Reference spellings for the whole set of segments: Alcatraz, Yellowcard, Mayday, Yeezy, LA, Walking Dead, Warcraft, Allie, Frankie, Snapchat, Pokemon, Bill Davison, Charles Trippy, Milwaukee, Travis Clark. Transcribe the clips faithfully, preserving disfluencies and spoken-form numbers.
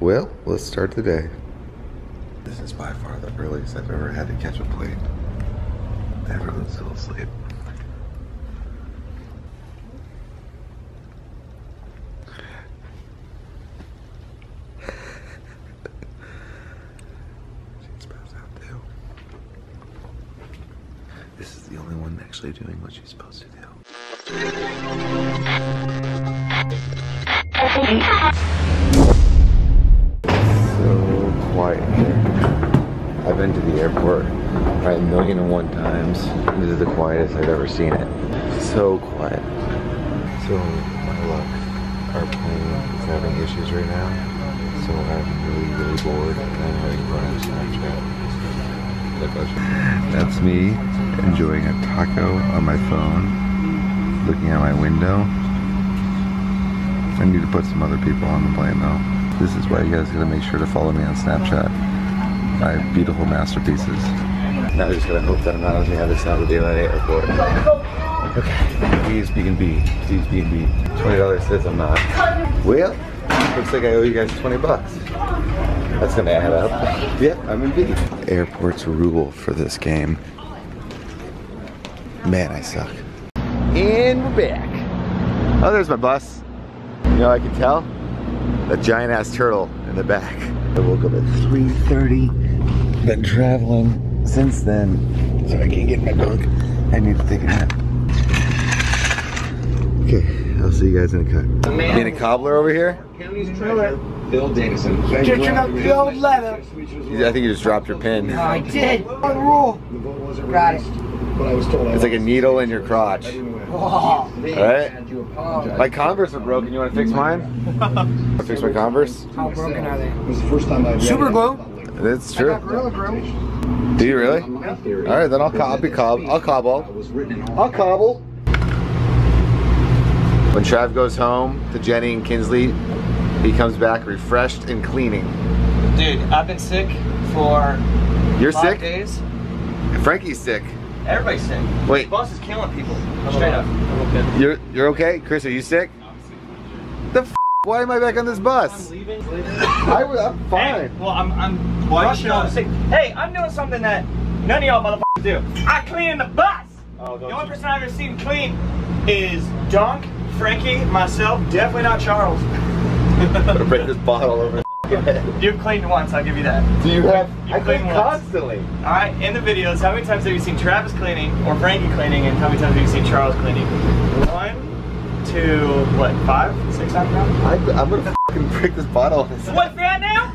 Well, let's start the day. This is by far the earliest I've ever had to catch a plane. Everyone's still asleep. She's passed out too. This is the only one actually doing what she's supposed to do. So quiet here. I've been to the airport probably a million and one times. This is the quietest I've ever seen it. So quiet. So my luck. Our plane is having issues right now, so I'm really, really bored, and I'm like running Snapchat. That's me enjoying a taco on my phone, looking out my window. I need to put some other people on the plane though. This is why you guys gotta make sure to follow me on Snapchat. My beautiful masterpieces. Now I just gotta hope that I'm not on the other side of the L A airport. Okay, please B and B, please B and B. twenty dollars says I'm not. Well, looks like I owe you guys twenty bucks. That's gonna add up. Yep, yeah, I'm in B. Airports rule for this game. Man, I suck. And we're back. Oh, there's my bus. You know, I can tell that giant ass turtle in the back. I woke up at three thirty. Been traveling since then, so I can't get in my bunk. I need to take a nap. Okay, I'll see you guys in a cut. Being a cobbler over here? County's treasurer, Bill Davison. Bill Letter. I think you just dropped your pin. No, I did. On rule. Got it. It's like a needle in your crotch. Oh. Alright? My Converse are broken. You want to fix mine? Want to fix my Converse? How broken are they? Super glue. That's true. Do you really? Alright, then I'll, co I'll be cob. I'll cobble. I'll cobble. When Trav goes home to Jenny and Kinsley, he comes back refreshed and cleaning. Dude, I've been sick for You're five sick? days. Frankie's sick. Everybody's sick. Wait. The boss is killing people. Straight up. I'm okay. You're, you're okay? Chris, are you sick? No, I'm sick. The f why am I back on this bus? I'm leaving. I, I'm fine. Hey, well, I'm, I'm rushing on the sick. Hey, I'm doing something that none of y'all motherfuckers do. I clean the bus. Oh, the only person I've ever seen clean is Donk, Frankie, myself, definitely not Charles. I'm gonna break this bottle over your head. You've cleaned once, I'll give you that. Do you have? You've I clean constantly. Alright, in the videos, how many times have you seen Travis cleaning or Frankie cleaning, and how many times have you seen Charles cleaning? One, two, what, five, six times now? I, I'm gonna fucking break this bottle. What's that now?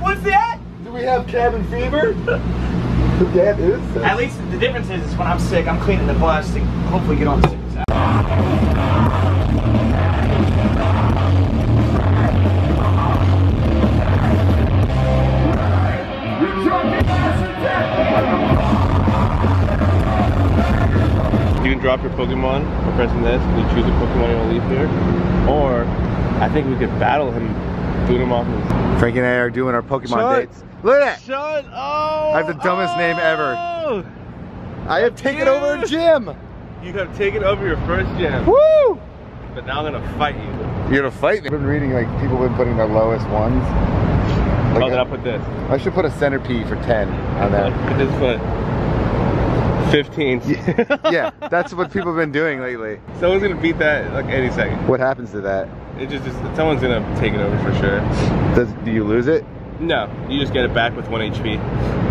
What's that? Do we have cabin fever? That is. So. At least the difference is, is when I'm sick, I'm cleaning the bus to hopefully get on the sick side. Drop your Pokemon by pressing this, and you choose a Pokemon you want to leave here. Or, I think we could battle him, boot him off. Frankie and I are doing our Pokemon Shut. dates. Look at that! Shut up! I have the dumbest oh. name ever. I have taken Dude. over a gym! You have taken over your first gym. Woo! But now I'm gonna fight you. You're gonna fight me? I've been reading, like, people have been putting their lowest ones. Like oh, then I'll put this. I should put a centipede for ten on that. Put this foot. fifteen. Yeah, that's what people have been doing lately. Someone's gonna beat that like any second. What happens to that? It just, just someone's gonna take it over for sure. Does do you lose it? No, you just get it back with one H P.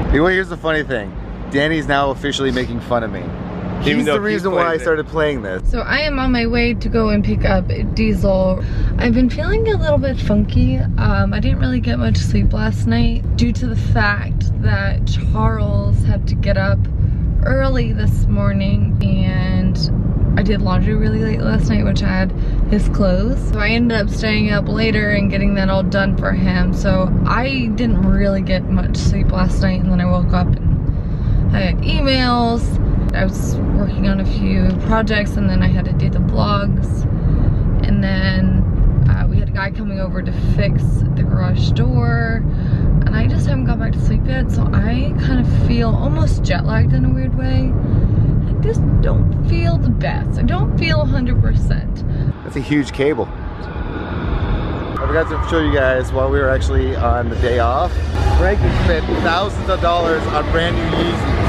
Anyway, here's the funny thing. Danny's now officially making fun of me. Even He's the reason why I started playing this. So I am on my way to go and pick up Diesel. I've been feeling a little bit funky. Um, I didn't really get much sleep last night due to the fact that Charles had to get up early this morning, and I did laundry really late last night, which I had his clothes, so I ended up staying up later and getting that all done for him. So I didn't really get much sleep last night, and then I woke up and I had emails. I was working on a few projects, and then I had to do the vlogs, and then uh, we had a guy coming over to fix the garage door. And I just haven't got back to sleep yet, so I kind of feel almost jet-lagged in a weird way. I just don't feel the best. I don't feel one hundred percent. That's a huge cable. forgot to show you guys while we were actually on the day off. Greg spent thousands of dollars on brand new Yeezys.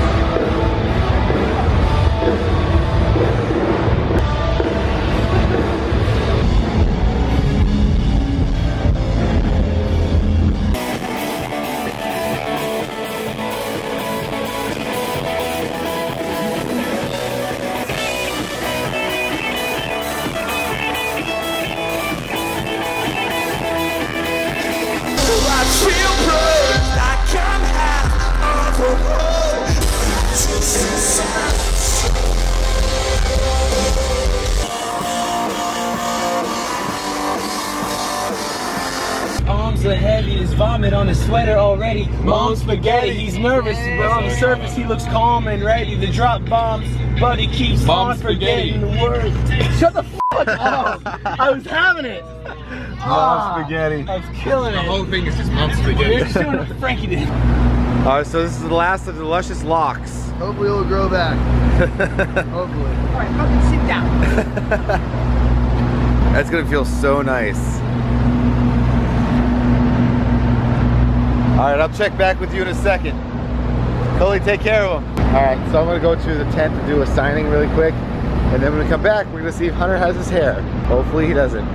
The heaviest vomit on his sweater already. Mom's spaghetti, he's nervous, but on the surface he looks calm and ready to drop bombs, but he keeps on forgetting the words. Shut the fuck up! I was having it! Mom's ah, spaghetti. I was killing it. The whole thing is just mom's spaghetti. They're shooting what Frankie did. Alright, so this is the last of the luscious locks. Hopefully it'll grow back. Hopefully. Alright, fucking sit down. That's gonna feel so nice. Alright, I'll check back with you in a second. Totally take care of him. Alright, so I'm gonna go to the tent to do a signing really quick. And then when we come back, we're gonna see if Hunter has his hair. Hopefully he doesn't. Let's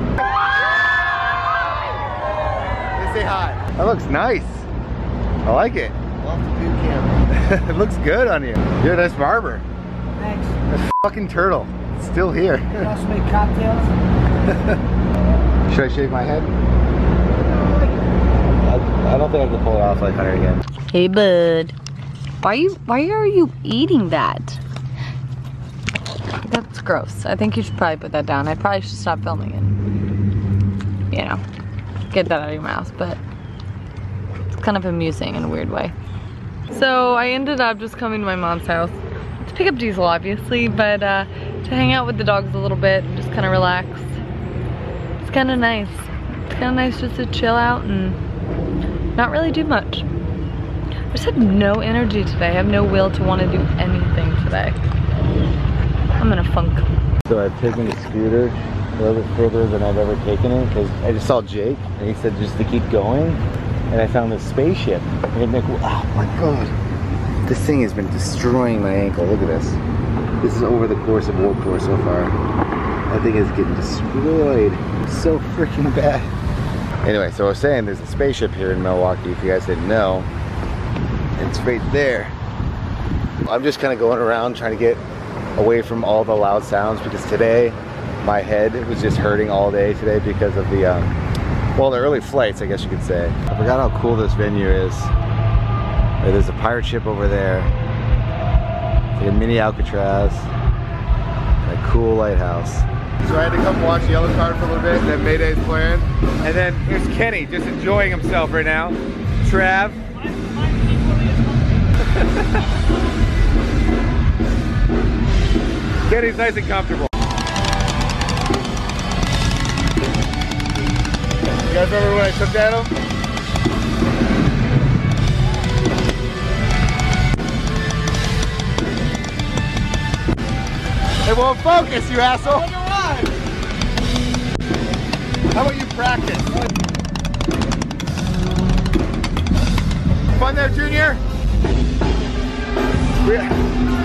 say hi. That looks nice. I like it. Love the boot camera. It looks good on you. You're a nice barber. Thanks. That fucking turtle. It's still here. Can I also make cocktails? Should I shave my head? I don't think I can pull it off like Hunter again. Hey bud, why you why are you eating that? That's gross. I think you should probably put that down. I probably should stop filming it. You know, get that out of your mouth. But it's kind of amusing in a weird way. So I ended up just coming to my mom's house to pick up Diesel, obviously, but uh, to hang out with the dogs a little bit and just kind of relax. It's kind of nice. It's kind of nice just to chill out and. Not really do much. I just have no energy today. I have no will to want to do anything today. I'm in a funk. So I've taken the scooter a little bit further than I've ever taken it because I just saw Jake and he said just to keep going and I found this spaceship. And I'm like, oh my god. This thing has been destroying my ankle. Look at this. This is over the course of World Tour so far. That thing is getting destroyed. It's so freaking bad. Anyway, so I was saying there's a spaceship here in Milwaukee, if you guys didn't know. It's right there. I'm just kind of going around trying to get away from all the loud sounds because today my head was just hurting all day today because of the, um, well, the early flights, I guess you could say. I forgot how cool this venue is. There's a pirate ship over there. It's like a mini Alcatraz. And a cool lighthouse. So I had to come watch Yellowcard for a little bit, and then Mayday's playing. And then here's Kenny, just enjoying himself right now. Trav. Kenny's nice and comfortable. You guys remember when I took at him? It won't focus, you asshole! How about you practice? Fun there, Junior?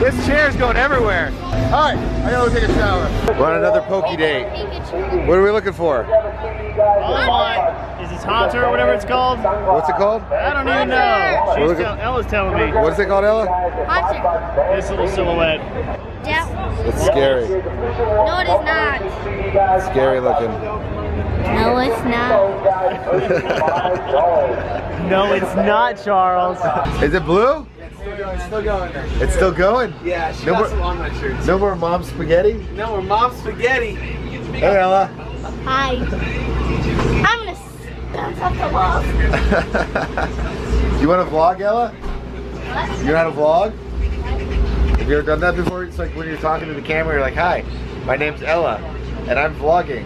This chair's going everywhere. Alright, I gotta go take a shower. We're on another pokey date. What are we looking for? All I want is this Hunter or whatever it's called. What's it called? I don't even know. She's tell Ella's telling me. What's it called, Ella? Hunter. This little silhouette. That one. It's scary. No, it is not. It's scary looking. No, it's not. No, it's not, Charles. Is it blue? It's still going. It's still going? Yeah, she got some on my shirts. No more mom's spaghetti? No more mom's spaghetti. Hey, Ella. Hi. I'm gonna bounce off the wall. You want to vlog, Ella? What? You know how to vlog? Have you ever done that before? It's like when you're talking to the camera, you're like, hi, my name's Ella, and I'm vlogging.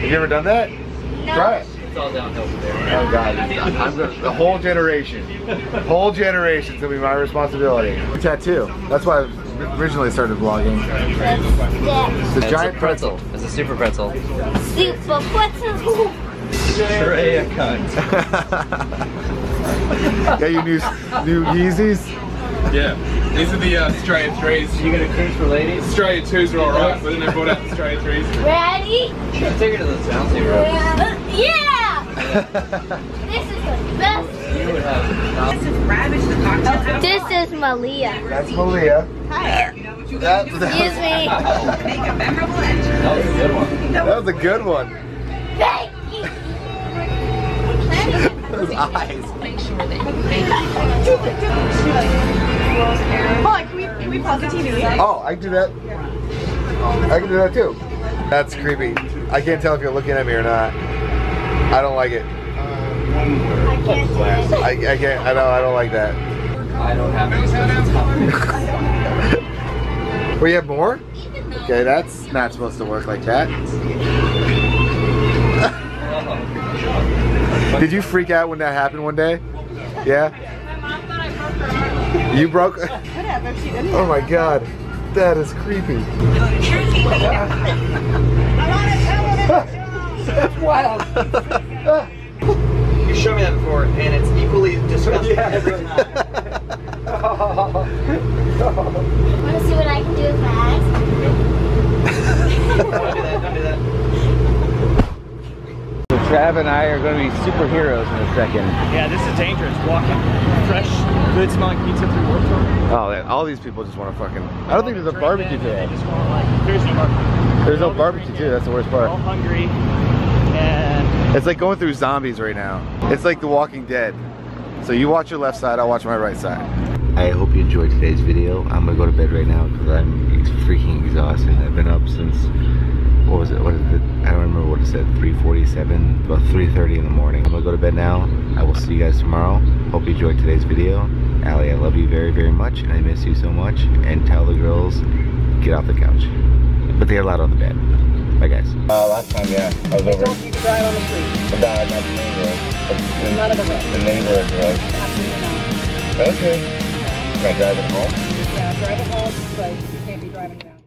Have you ever done that? No. Try it. It's all downhill from there. Oh god, I'm gonna, the whole generation, whole generation's gonna be my responsibility. Tattoo. That's why I originally started vlogging. It's a giant pretzel. It's a super pretzel. Super pretzel. Stray a cunt. Got your new, new Yeezys? Yeah. These are the uh, Australia threes. Are you going to cruise for ladies? Australia twos are alright, but then they brought out the Australia threes. Ready? You should take it to the Southie Road. Yeah! This is the best. You would have this is Ravish the cocktail. This is Malia. That's Malia. Hi. That, that Excuse me. That was a good one. That was a good one. Thank you. Those eyes. Oh, I can do that. I can do that too. That's creepy. I can't tell if you're looking at me or not. I don't like it. I can't do it. I, I can't. I don't. I don't like that. I don't have it. We have more? Okay, that's not supposed to work like that. Did you freak out when that happened one day? Yeah? My mom thought I broke her arm. You broke? Whatever, she didn't. Oh my god, that is creepy. That's wild. You showed me that before, and it's equally disgusting. Want to see what I can do with my eyes? Nope. Don't do that, don't do that. So Trav and I are going to be superheroes in a second. Yeah, this is dangerous, walking fresh, good smelling pizza through Warcraft. Oh, man, all these people just want to fucking... I don't think there's a barbecue today. Just want to like, there's no barbecue. There's no barbecue too, that's the worst part. We're all hungry, and... It's like going through zombies right now. It's like The Walking Dead. So you watch your left side, I'll watch my right side. I hope you enjoyed today's video. I'm gonna go to bed right now because I'm ex freaking exhausted. I've been up since, what was it, what is it? I don't remember what it said, three forty-seven, about three thirty in the morning. I'm gonna go to bed now. I will see you guys tomorrow. Hope you enjoyed today's video. Allie, I love you very, very much and I miss you so much. And tell the girls, get off the couch. But they are loud on the bed. Bye guys. Uh, last time, yeah, I was over. Don't you drive on the street. Not the neighborhood. None of the road. The neighborhood, right? Absolutely not. Okay. Can I drive it home? Yeah, drive it home, like...